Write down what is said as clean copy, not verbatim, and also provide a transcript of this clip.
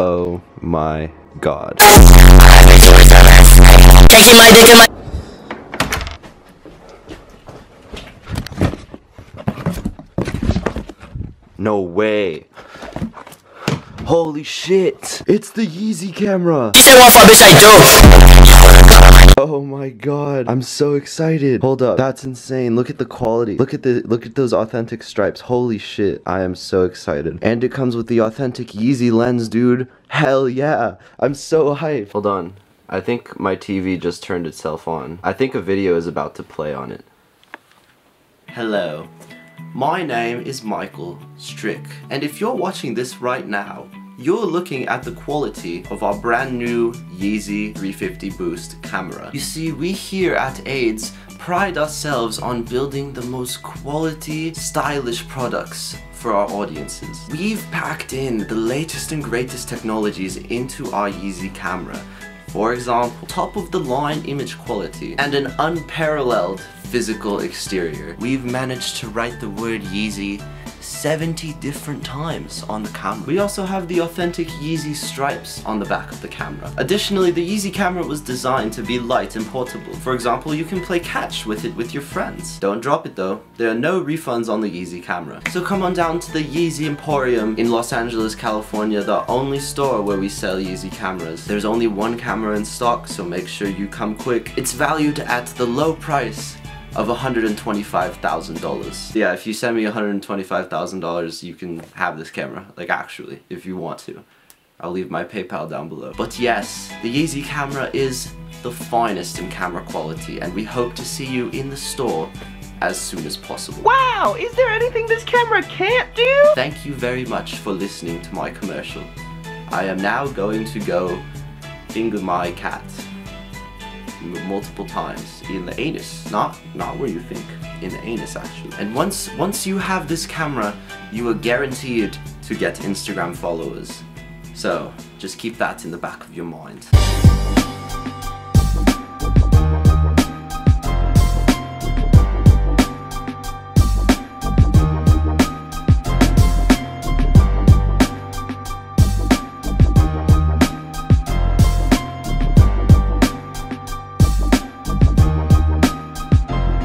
Oh my god. No way. Holy shit. It's the Yeezy camera. Oh my god. I'm so excited. Hold up. That's insane. Look at the quality. Look at those authentic stripes. Holy shit. I am so excited. And it comes with the authentic Yeezy lens, dude. Hell yeah. I'm so hyped. Hold on. I think my TV just turned itself on. I think a video is about to play on it. Hello. My name is Michael Steric, and if you're watching this right now, you're looking at the quality of our brand new Yeezy 350 Boost camera. You see, we here at AIDS pride ourselves on building the most quality, stylish products for our audiences. We've packed in the latest and greatest technologies into our Yeezy camera. For example, top-of-the-line image quality and an unparalleled physical exterior. We've managed to write the word Yeezy 70 different times on the camera. We also have the authentic Yeezy stripes on the back of the camera. Additionally, the Yeezy camera was designed to be light and portable. For example, you can play catch with it with your friends. Don't drop it though. There are no refunds on the Yeezy camera. So come on down to the Yeezy Emporium in Los Angeles, California, the only store where we sell Yeezy cameras. There's only one camera in stock, so make sure you come quick. It's valued at the low price of $125,000. Yeah, if you send me $125,000, you can have this camera, like actually, if you want to. I'll leave my PayPal down below. But yes, the Yeezy camera is the finest in camera quality, and we hope to see you in the store as soon as possible. Wow, is there anything this camera can't do? Thank you very much for listening to my commercial. I am now going to go finger my cat. Multiple times in the anus, not where you think, in the anus actually. And once you have this camera, you are guaranteed to get Instagram followers, so just keep that in the back of your mind.